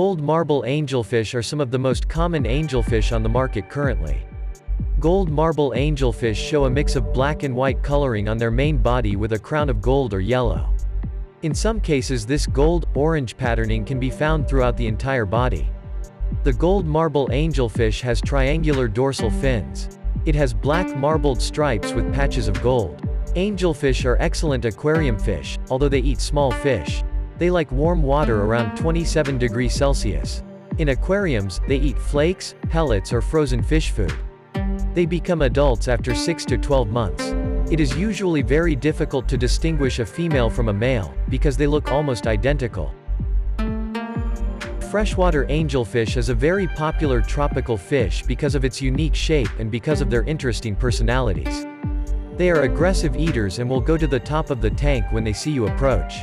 Gold marble angelfish are some of the most common angelfish on the market currently. Gold marble angelfish show a mix of black and white coloring on their main body with a crown of gold or yellow. In some cases this gold-orange patterning can be found throughout the entire body. The gold marble angelfish has triangular dorsal fins. It has black marbled stripes with patches of gold. Angelfish are excellent aquarium fish, although they eat small fish. They like warm water around 27 degrees Celsius. In aquariums, they eat flakes, pellets or frozen fish food. They become adults after 6 to 12 months. It is usually very difficult to distinguish a female from a male, because they look almost identical. Freshwater angelfish is a very popular tropical fish because of its unique shape and because of their interesting personalities. They are aggressive eaters and will go to the top of the tank when they see you approach.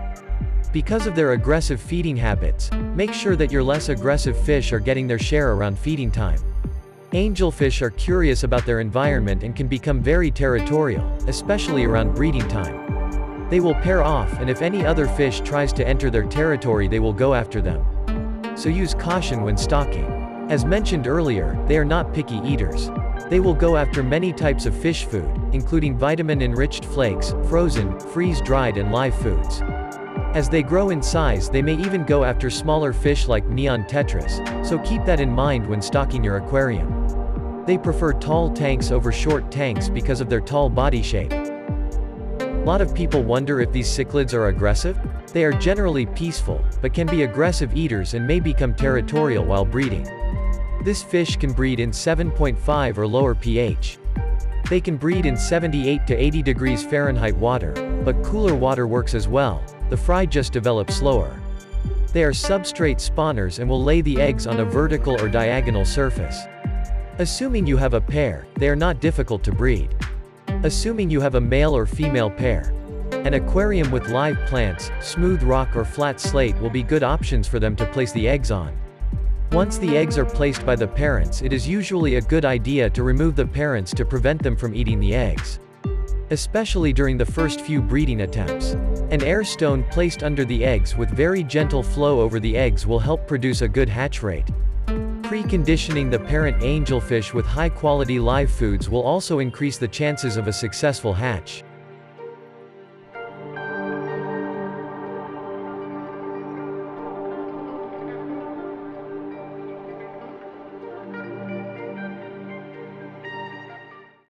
Because of their aggressive feeding habits, make sure that your less aggressive fish are getting their share around feeding time. Angelfish are curious about their environment and can become very territorial, especially around breeding time. They will pair off, and if any other fish tries to enter their territory they will go after them. So use caution when stalking. As mentioned earlier, they are not picky eaters. They will go after many types of fish food, including vitamin-enriched flakes, frozen, freeze-dried and live foods. As they grow in size they may even go after smaller fish like neon tetras, so keep that in mind when stocking your aquarium. They prefer tall tanks over short tanks because of their tall body shape. A lot of people wonder if these cichlids are aggressive? They are generally peaceful, but can be aggressive eaters and may become territorial while breeding. This fish can breed in 7.5 or lower pH. They can breed in 78 to 80 degrees Fahrenheit water, but cooler water works as well. The fry just develop slower. They are substrate spawners and will lay the eggs on a vertical or diagonal surface. Assuming you have a pair, they are not difficult to breed. Assuming you have a male or female pair. An aquarium with live plants, smooth rock or flat slate will be good options for them to place the eggs on. Once the eggs are placed by the parents, it is usually a good idea to remove the parents to prevent them from eating the eggs, especially during the first few breeding attempts. An air stone placed under the eggs with very gentle flow over the eggs will help produce a good hatch rate. Preconditioning the parent angelfish with high-quality live foods will also increase the chances of a successful hatch.